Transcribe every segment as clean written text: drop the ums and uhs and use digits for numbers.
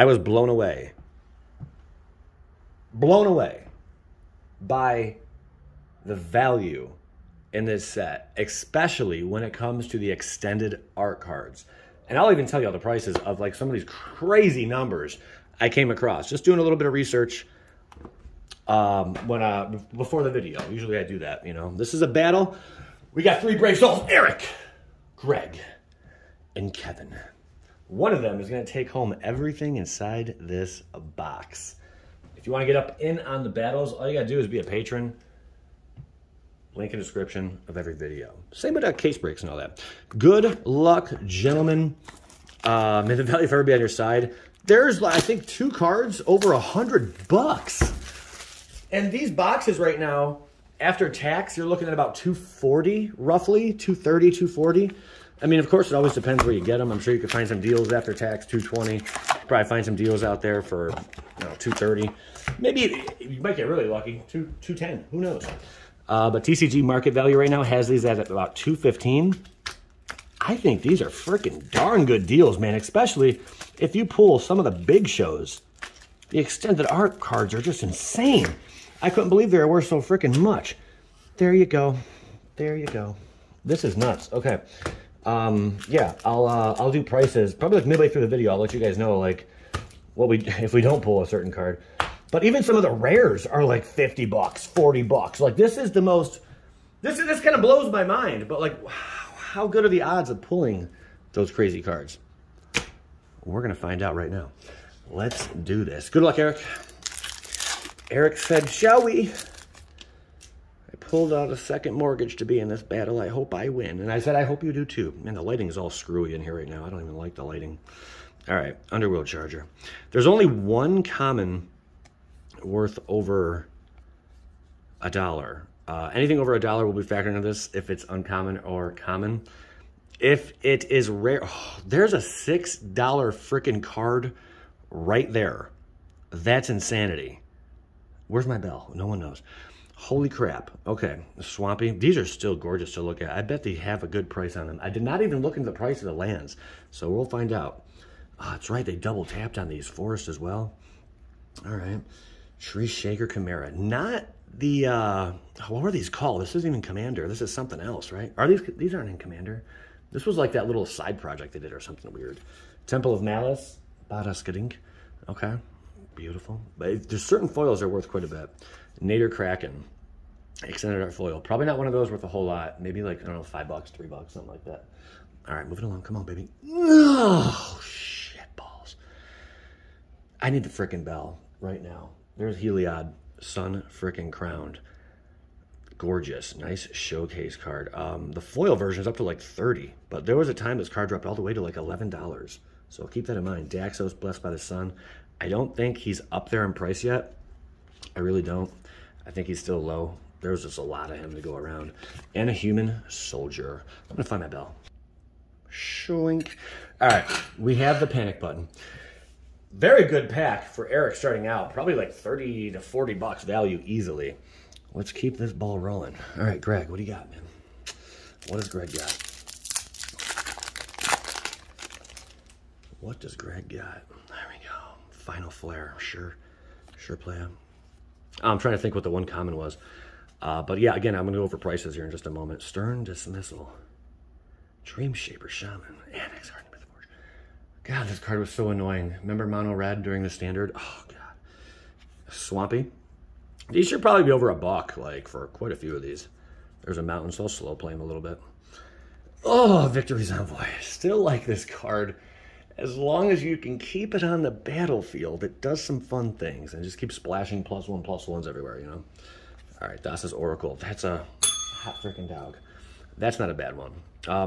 I was blown away. Blown away by the value in this set, especially when it comes to the extended art cards. And I'll even tell you all the prices of like some of these crazy numbers I came across. Just doing a little bit of research before the video. Usually I do that, you know. This is a battle. We got three brave souls. Eric, Greg, and Kevin. One of them is going to take home everything inside this box. If you want to get up in on the battles, all you got to do is be a patron. Link in the description of every video. Same with case breaks and all that. Good luck, gentlemen. May the value forever be on your side. There's, I think, 2 cards over $100. And these boxes right now, after tax, you're looking at about $240, roughly, $230, $240. I mean, of course, it always depends where you get them. I'm sure you could find some deals after tax, $220. Probably find some deals out there for, you know, $230. Maybe you might get really lucky, $210. Who knows? But TCG market value right now has these at about $215. I think these are freaking darn good deals, man, especially if you pull some of the big shows. The extended art cards are just insane. I couldn't believe they were worth so freaking much. There you go. There you go. This is nuts. Okay. Yeah, I'll do prices probably like midway through the video. I'll let you guys know like what we if we don't pull a certain card. But even some of the rares are like $50, $40. Like this is the most. This kind of blows my mind. But like, wow, how good are the odds of pulling those crazy cards? We're gonna find out right now. Let's do this. Good luck, Eric. Eric said, "Shall we?" I pulled out a second mortgage to be in this battle. I hope I win. And I said, I hope you do too. Man, the lighting is all screwy in here right now. I don't even like the lighting. All right, Underworld Charger. There's only one common worth over $1. Anything over $1 will be factored into this if it's uncommon or common. If it is rare, oh, there's a $6 freaking card right there. That's insanity. Where's my bell? No one knows. Holy crap. Okay, Swampy. These are still gorgeous to look at. I bet they have a good price on them. I did not even look into the price of the lands, so we'll find out. Ah, that's right. They double tapped on these forests as well. All right. Tree Shaker Chimera. Not the, what were these called? This isn't even Commander. This is something else, right? Are these aren't in Commander. This was like that little side project they did or something weird. Temple of Malice. Badaskadink. Okay. Beautiful. But there's certain foils that are worth quite a bit. Nader Kraken. Extended art foil. Probably not one of those worth a whole lot. Maybe like, I don't know, $5, $3, something like that. All right, moving along. Come on, baby. Oh, shit balls. I need the frickin' bell right now. There's Heliod. Sun frickin' crowned. Gorgeous. Nice showcase card. The foil version is up to like $30, but there was a time this card dropped all the way to like $11. So keep that in mind. Daxos, Blessed by the Sun. I don't think he's up there in price yet. I really don't. I think he's still low. There's just a lot of him to go around. And a Human Soldier. I'm gonna find my bell. Shoink. All right, we have the panic button. Very good pack for Eric starting out. Probably like $30 to $40 value easily. Let's keep this ball rolling. All right, Greg, what do you got, man? What does Greg got? What does Greg got? There we go. Final Flare. Sure. Sure play. I'm trying to think what the one common was. But yeah, again, I'm going to go over prices here in just a moment. Stern Dismissal. Dream Shaper Shaman. Annex Hardened by the Forge. God, this card was so annoying. Remember Mono Red during the standard? Oh, God. Swampy. These should probably be over $1, like, for quite a few of these. There's a Mountain, so I'll slow play him a little bit. Oh, Victory's Envoy. Still like this card. As long as you can keep it on the battlefield, it does some fun things and just keep splashing +1/+1s everywhere, you know? All right, Thassa's Oracle. That's a hot freaking dog. That's not a bad one.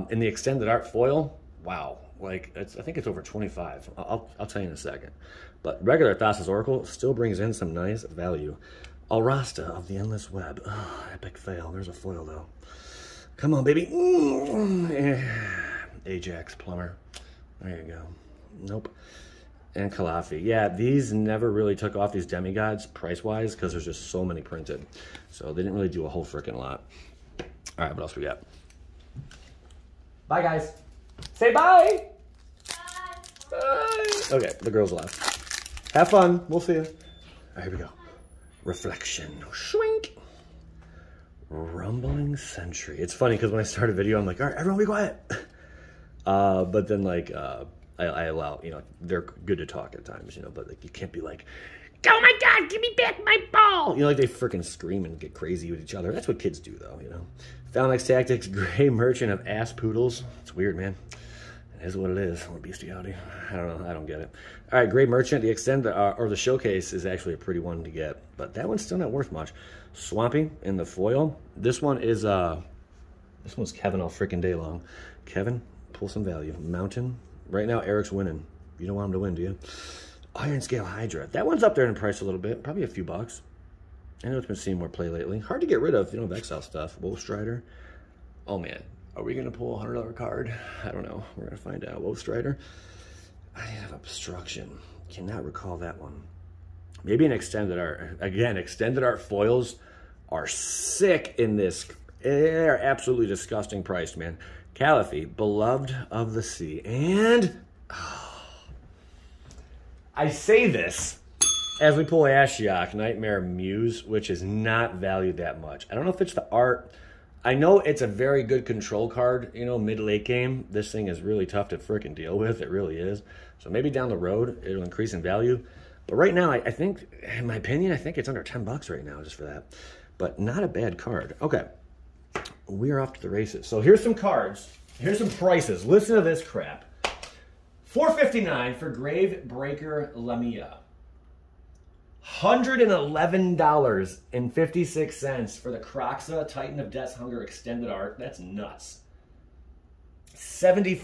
In the extended art foil, wow. Like, I think it's over 25. I'll tell you in a second. But regular Thassa's Oracle still brings in some nice value. Alrasta of the Endless Web. Oh, epic fail. There's a foil, though. Come on, baby. Ajax Plumber. There you go. Nope. And Khalafi. Yeah, these never really took off, these demigods, price-wise, because there's just so many printed. So they didn't really do a whole freaking lot. All right, what else we got? Bye, guys. Say bye. Bye. Bye. Okay, the girls left. Have fun. We'll see you. All right, here we go. Reflection. Shwink. Rumbling Century. It's funny because when I start a video, I'm like, all right, everyone be quiet. But then like, I allow, you know, they're good to talk at times, you know, but like you can't be like, oh my God, give me back my ball. You know, like they freaking scream and get crazy with each other. That's what kids do though, you know. Phalanx Tactics, Gray Merchant of Ass Poodles. It's weird, man. It is what it is. Or bestiality. I don't know. I don't get it. All right, Gray Merchant, the Extend, or the Showcase is actually a pretty one to get, but that one's still not worth much. Swampy in the foil. This one is, this one's Kevin all freaking day long. Kevin, pull some value. Mountain. Right now, Eric's winning. You don't want him to win, do you? Iron Scale Hydra. That one's up there in price a little bit. Probably a few bucks. I know it's been seeing more play lately. Hard to get rid of if you don't have Exile stuff. Wolf Strider. Oh, man. Are we going to pull a $100 card? I don't know. We're going to find out. Wolf Strider. I have Obstruction. Cannot recall that one. Maybe an Extended Art. Again, Extended Art foils are sick in this. They're absolutely disgusting priced, man. Calliphy, Beloved of the Sea. And I say this as we pull Ashiok, Nightmare Muse, which is not valued that much. I don't know if it's the art. I know it's a very good control card, you know, mid-late game. This thing is really tough to freaking deal with. It really is. So maybe down the road, it'll increase in value. But right now, I think, in my opinion, I think it's under 10 bucks right now just for that. But not a bad card. Okay. We're off to the races. So here's some cards. Here's some prices. Listen to this crap. $4.59 for Gravebreaker Lamia. $111.56 for the Croxa Titan of Death's Hunger Extended Art. That's nuts. $74.82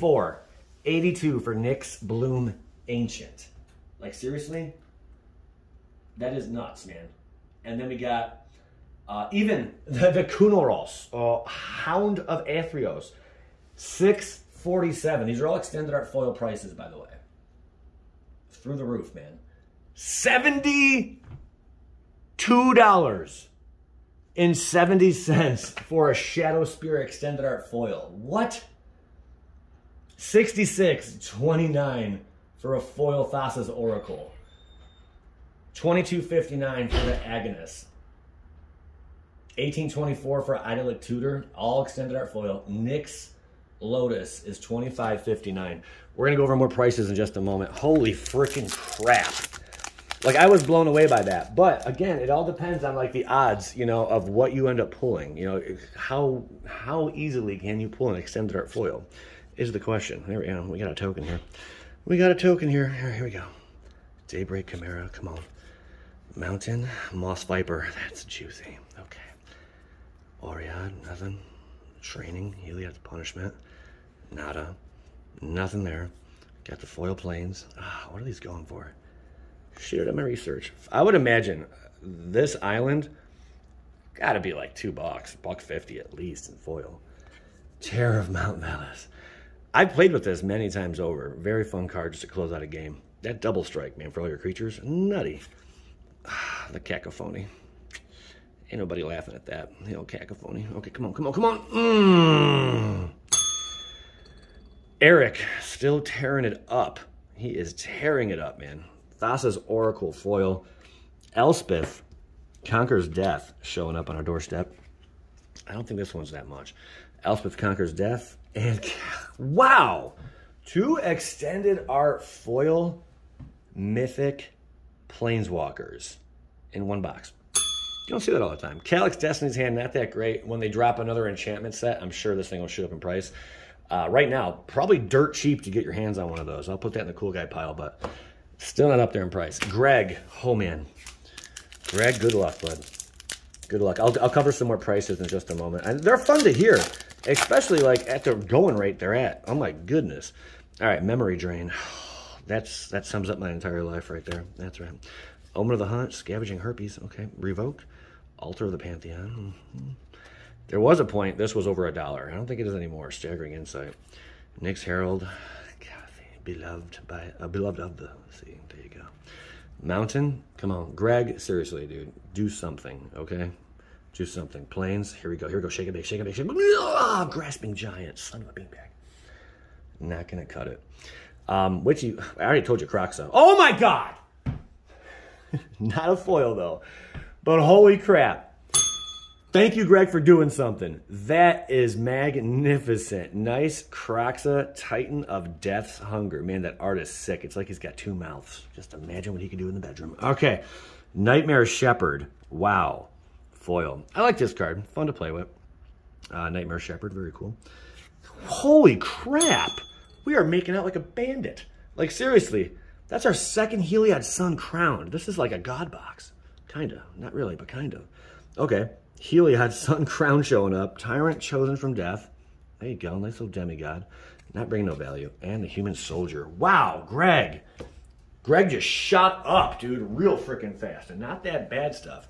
for Nyx Bloom Ancient. Like, seriously? That is nuts, man. And then we got even the Kunoros, Hound of Athreos, $6.47. These are all extended art foil prices, by the way. Through the roof, man. $72.70 for a Shadow Spear extended art foil. What? $66.29 for a foil Thassa's Oracle. $22.59 for the Agonist. $18.24 for Idyllic Tutor, all extended art foil. Nyx Lotus is $25.59. We're going to go over more prices in just a moment. Holy freaking crap. Like, I was blown away by that. But, again, it all depends on, like, the odds, you know, of what you end up pulling. You know, how easily can you pull an extended art foil is the question. There we go. We got a token here. We got a token here. Here we go. Daybreak Chimera. Come on. Mountain Moss Viper. That's juicy. Okay. Oriad, nothing. Training, Heliod's Punishment. Nada, nothing there. Got the foil planes. What are these going for? Shoot at my research. I would imagine this island gotta be like $2, $1.50 at least in foil. Terror of Mount Vallis. I've played with this many times over. Very fun card just to close out a game. That double strike, man, for all your creatures. Nutty. The Cacophony. Ain't nobody laughing at that. You know, Cacophony. Okay, come on, come on, come on. Eric, still tearing it up. He is tearing it up, man. Thassa's Oracle foil. Elspeth, Conquers Death, showing up on our doorstep. I don't think this one's that much. Elspeth Conquers Death. And, wow! Two extended art foil mythic planeswalkers in one box. You don't see that all the time. Calyx Destiny's Hand, not that great. When they drop another enchantment set, I'm sure this thing will shoot up in price. Right now, probably dirt cheap to get your hands on one of those. I'll put that in the cool guy pile, but still not up there in price. Greg, oh man. Greg, good luck, bud. Good luck. I'll cover some more prices in just a moment. And they're fun to hear, especially like at the going rate they're at. Oh my goodness. All right, Memory Drain. That sums up my entire life right there. That's right. Omen of the Hunt, Scavenging Herpes. Okay, Revoke. Altar of the Pantheon. There was a point, this was over $1. I don't think it is anymore. Staggering Insight. Nyx Herald. Beloved by Beloved of the Sea. There you go. Mountain. Come on. Greg, seriously, dude. Do something, okay? Do something. Plains. Here we go. Here we go. Shake it, bake, shake it, bake, shake it. Oh, Grasping Giant. Son of a beanbag. Not going to cut it. Which you, I already told you Croxa. Oh my God! Not a foil though, but holy crap. Thank you, Greg, for doing something. That is magnificent. Nice Croxa Titan of Death's Hunger. Man, that art is sick. It's like he's got two mouths. Just imagine what he can do in the bedroom. Okay, Nightmare Shepherd. Wow, foil. I like this card, fun to play with. Nightmare Shepherd, very cool. Holy crap, we are making out like a bandit. Like seriously, that's our second Heliod Sun crowned. This is like a god box, kinda, not really, but kind of. Okay. Heliod Sun crown showing up. Tyrant chosen from death. There you go. Nice little demigod. Not bringing no value. And the human soldier. Wow, Greg. Greg just shot up, dude, real freaking fast. And not that bad stuff.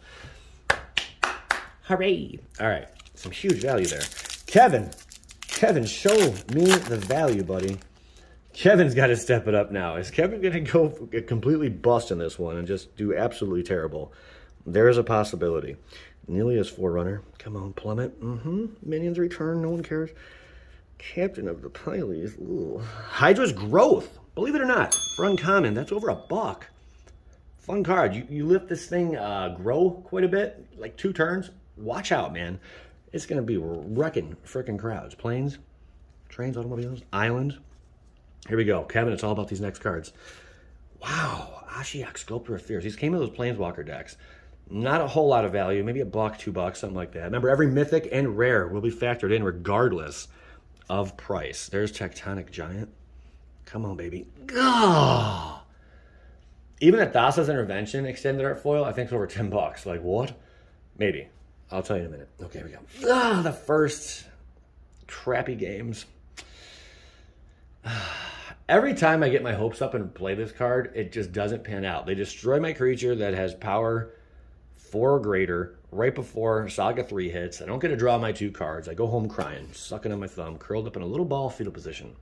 Hooray. All right. Some huge value there. Kevin. Kevin, show me the value, buddy. Kevin's got to step it up now. Is Kevin going to go completely bust in this one and just do absolutely terrible? There is a possibility. Nelia's Forerunner. Come on, plummet. Mm-hmm. Minions return. No one cares. Captain of the Pylies. Ooh. Hydra's Growth. Believe it or not, for uncommon, that's over $1. Fun card. You let this thing grow quite a bit, like 2 turns. Watch out, man. It's going to be wrecking freaking crowds. Planes, trains, automobiles, islands. Here we go. Kevin, it's all about these next cards. Wow. Ashiok, Sculptor of Fears. These came in those Planeswalker decks. Not a whole lot of value, maybe $1, $2, something like that. Remember, every mythic and rare will be factored in regardless of price. There's Tectonic Giant. Come on, baby. Oh. Even at Thassa's Intervention, extended art foil, I think it's over $10. Like, what? Maybe. I'll tell you in a minute. Okay, here we go. Ah, the first crappy games. Every time I get my hopes up and play this card, it just doesn't pan out. They destroy my creature that has power 4 or greater right before Saga 3 hits. I don't get to draw my 2 cards. I go home crying, sucking on my thumb, curled up in a little ball, fetal position.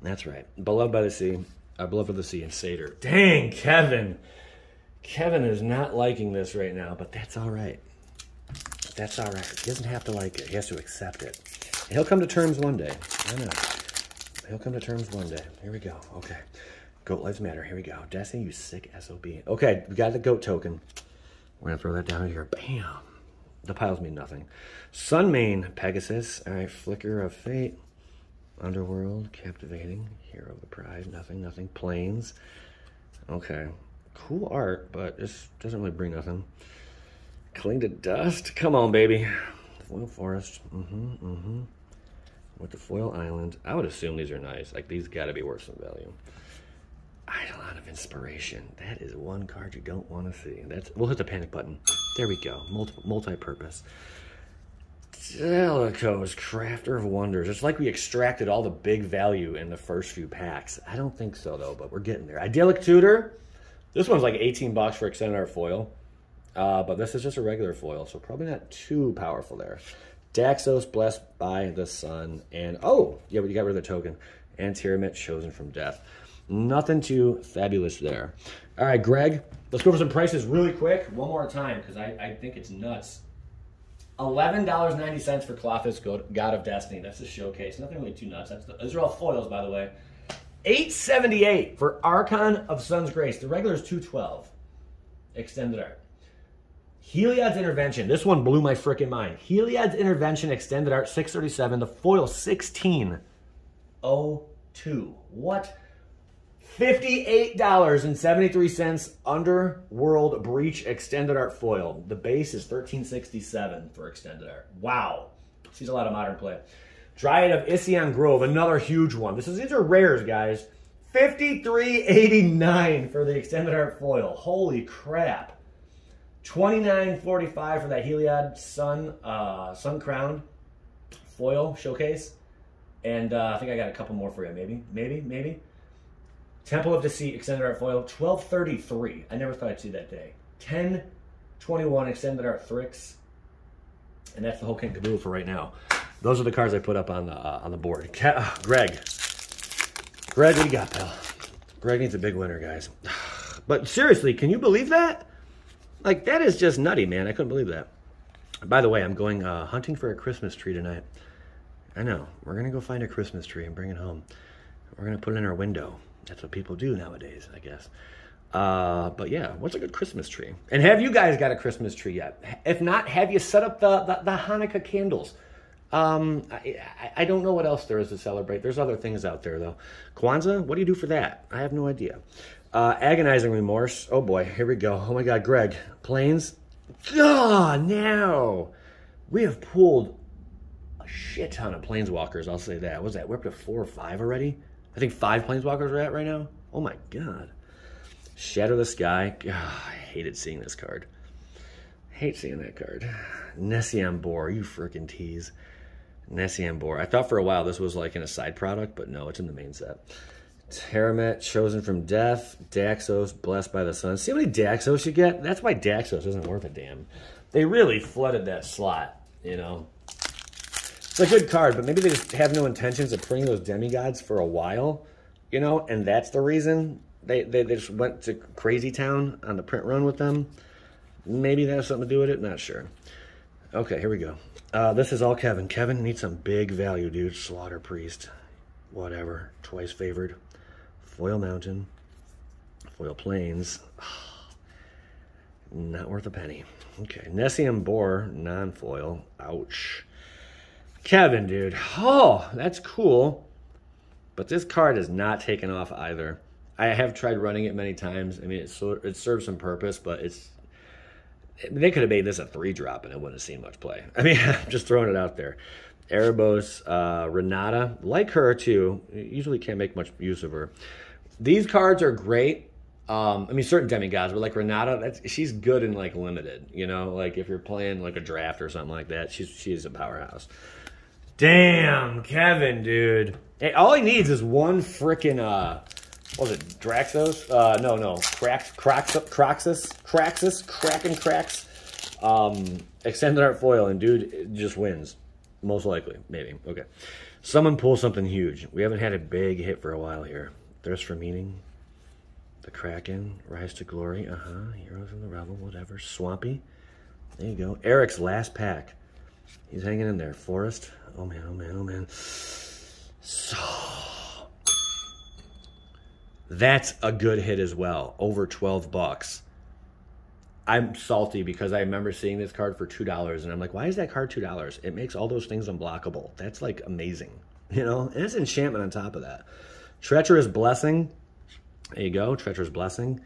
That's right. Beloved by the Sea. Beloved of the Sea and Satyr. Dang, Kevin. Kevin is not liking this right now, but that's all right. That's all right. He doesn't have to like it. He has to accept it. And he'll come to terms one day. I know. He'll come to terms one day. Here we go. Okay. Goat Lives Matter. Here we go. Destiny, you sick SOB. Okay, we got the goat token. We're going to throw that down here. Bam. The piles mean nothing. Sunmane Pegasus. All right. Flicker of Fate. Underworld. Captivating. Hero of the Pride. Nothing. Nothing. Plains. Okay. Cool art, but this doesn't really bring nothing. Cling to Dust. Come on, baby. Foil Forest. With the Foil Island. I would assume these are nice. Like, these got to be worth some value. Eidolon of Inspiration. That is one card you don't want to see. That's, we'll hit the panic button. There we go. Multi-purpose. Delico's Crafter of Wonders. It's like we extracted all the big value in the first few packs. I don't think so, though, but we're getting there. Idyllic Tutor. This one's like $18 for extended art foil. But this is just a regular foil, so probably not too powerful there. Daxos, Blessed by the Sun. And, oh, yeah, but you got rid of the token. And Tiamat, Chosen from Death. Nothing too fabulous there. All right, Greg, let's go for some prices really quick. One more time, because I think it's nuts. $11.90 for Clothis, God of Destiny. That's the showcase. Nothing really too nuts. That's those are all foils, by the way. $8.78 for Archon of Sun's Grace. The regular is $2.12. Extended art. Heliod's Intervention. This one blew my freaking mind. Heliod's Intervention, extended art, $6.37. The foil, $16.02. What? $58.73 Underworld Breach extended art foil. The base is $13.67 for extended art. Wow. Sees a lot of modern play. Dryad of Ission Grove, another huge one. These are rares, guys. $53.89 for the extended art foil. Holy crap. $29.45 for that Heliod Sun Crown foil showcase. And I think I got a couple more for you, maybe. Temple of Deceit, extended art foil, $12.33. I never thought I'd see that day. $10.21, extended art Thrix. And that's the whole king caboodle for right now. Those are the cards I put up on the board. Greg. Greg, what do you got, pal? Greg needs a big winner, guys. But seriously, can you believe that? Like, that is just nutty, man. I couldn't believe that. By the way, I'm going hunting for a Christmas tree tonight. I know. We're going to go find a Christmas tree and bring it home. We're going to put it in our window. That's what people do nowadays, I guess. But yeah, what's a good Christmas tree? And have you guys got a Christmas tree yet? If not, have you set up the Hanukkah candles? I don't know what else there is to celebrate. There's other things out there, though. Kwanzaa, what do you do for that? I have no idea. Agonizing remorse. Oh, boy, here we go. Oh, my God, Greg. Planes. Oh, no. We have pulled a shit ton of planeswalkers, I'll say that. What was that? We're up to 4 or 5 already? I think 5 planeswalkers are at right now. Oh, my God. Shatter the Sky. Oh, I hated seeing this card. Hate seeing that card. Nessian Bor, you freaking tease. Nessian Bor. I thought for a while this was like in a side product, but no, it's in the main set. Terramet, Chosen from Death. Daxos, Blessed by the Sun. See how many Daxos you get? That's why Daxos isn't worth a damn. They really flooded that slot, you know. It's a good card, but maybe they just have no intentions of printing those demigods for a while, you know, and that's the reason they just went to crazy town on the print run with them. Maybe that has something to do with it. Not sure. Okay, here we go. This is all Kevin. Kevin needs some big value, dude. Slaughter Priest. Whatever. Twice favored. Foil Mountain. Foil Plains. Oh, not worth a penny. Okay. Nessian Bor. Non-foil. Ouch. Kevin, dude. Oh, that's cool. But this card is not taken off either. I have tried running it many times. I mean, it serves some purpose, but it's... They could have made this a 3-drop and it wouldn't have seen much play. I mean, I'm just throwing it out there. Erebos, Renata, like her too. Usually can't make much use of her. These cards are great. I mean, certain demigods, but like Renata, she's good in like limited. You know, like if you're playing like a draft or something like that, she's a powerhouse. Damn, Kevin, dude. Hey, all he needs is one freaking what was it, Draxos? No, Craxus. Extended Art Foil, and dude, it just wins. Most likely, maybe. Okay. Someone pull something huge. We haven't had a big hit for a while here. Thirst for Meaning, the Kraken, Rise to Glory, Heroes in the Revel, whatever. Swampy. There you go. Eric's last pack. He's hanging in there. Forest. Oh, man, oh, man, oh, man. So... That's a good hit as well, over 12 bucks. I'm salty because I remember seeing this card for $2, and I'm like, why is that card $2? It makes all those things unblockable. That's, like, amazing, you know? And it's enchantment on top of that. Treacherous Blessing. There you go, Treacherous Blessing.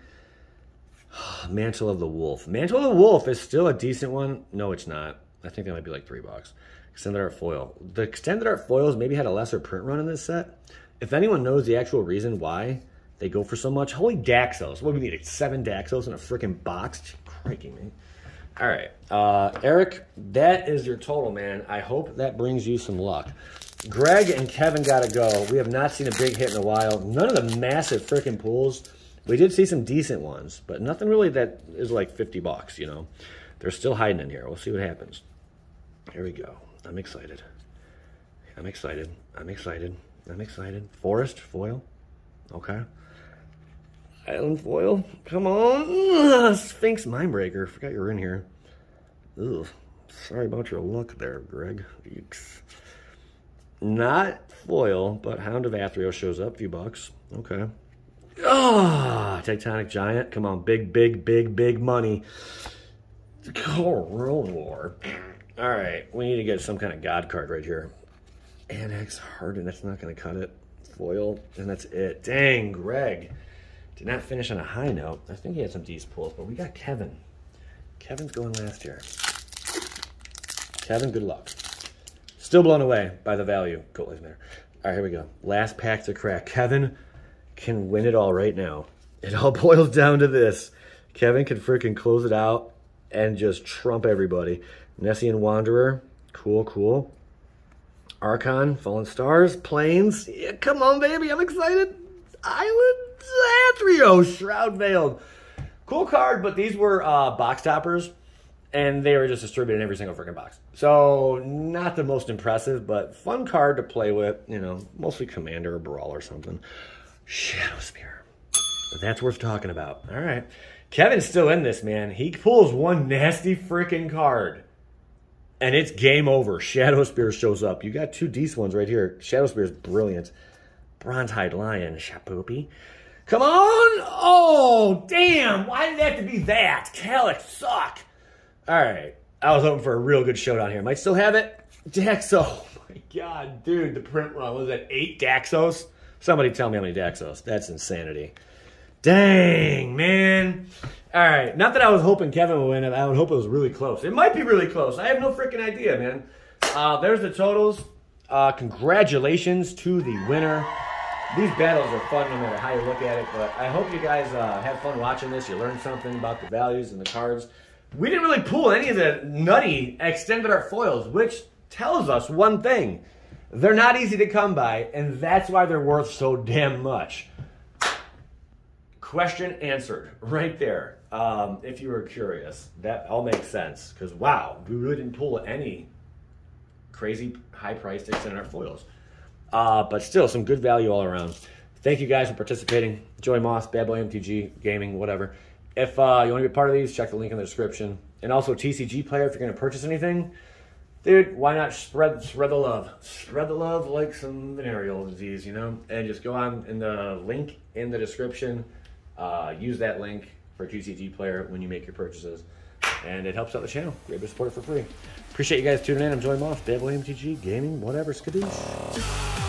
Mantle of the Wolf. Mantle of the Wolf is still a decent one. No, it's not. I think that might be, like, $3. Extended Art Foil. The Extended Art Foils maybe had a lesser print run in this set. If anyone knows the actual reason why... They go for so much. Holy Daxos. What do we need? 7 Daxos in a freaking box? Cranking me. All right. Eric, that is your total, man. I hope that brings you some luck. Greg and Kevin got to go. We have not seen a big hit in a while. None of the massive freaking pulls. We did see some decent ones, but nothing really that is like 50 bucks, you know. They're still hiding in here. We'll see what happens. Here we go. I'm excited. I'm excited. I'm excited. I'm excited. Forest, foil. Okay. Island Foil, come on. Sphinx Mindbreaker, forgot you were in here. Ugh, sorry about your luck there, Greg. Yikes. Not foil, but Hound of Athreos shows up, few bucks. Okay. Ah, oh, Tectonic Giant, come on, big money. Coral War. All right, we need to get some kind of god card right here. Annex Hardened, that's not gonna cut it. Foil, and that's it. Dang, Greg. Did not finish on a high note. I think he had some decent pulls, but we got Kevin. Kevin's going last here. Kevin, good luck. Still blown away by the value. Gold Lives Matter. All right, here we go. Last pack to crack. Kevin can win it all right now. It all boils down to this. Kevin can freaking close it out and just trump everybody. Nessian Wanderer. Cool, cool. Archon, Fallen Stars, Plains. Yeah, come on, baby. I'm excited. Island. Athreos, Shroud Veiled. Cool card, but these were box toppers, and they were just distributed in every single freaking box. So not the most impressive, but fun card to play with, you know, mostly Commander or Brawl or something. Shadow Spear. That's worth talking about. All right. Kevin's still in this, man. He pulls one nasty freaking card, and it's game over. Shadow Spear shows up. You got 2 decent ones right here. Shadow Spear is brilliant. Bronzehide Lion, Shapoopy. Come on. Oh, damn. Why did it have to be that? Calyx, suck. All right. I was hoping for a real good showdown here. Might still have it. Daxo. Oh, my God, dude. The print run. What was that, 8 Daxos? Somebody tell me how many Daxos. That's insanity. Dang, man. All right. Not that I was hoping Kevin would win. I would hope it was really close. It might be really close. I have no freaking idea, man. There's the totals. Congratulations to the winner. These battles are fun no matter how you look at it, but I hope you guys have fun watching this. You learned something about the values and the cards. We didn't really pull any of the nutty extended art foils, which tells us one thing. They're not easy to come by, and that's why they're worth so damn much. Question answered right there, if you were curious. That all makes sense, because, wow, we really didn't pull any crazy high-priced extended art foils. But still, some good value all around. Thank you guys for participating. Joey Moss, Bad Boy MTG, gaming, whatever. If you want to be a part of these, check the link in the description. And also TCG Player, if you're going to purchase anything, dude, why not spread the love? Spread the love like some venereal disease, you know? And just go on in the link in the description. Use that link for TCG Player when you make your purchases. And it helps out the channel. You're able to support it for free. Appreciate you guys tuning in. I'm Joey Moss, Bad Boy MTG, gaming, whatever, skadoosh.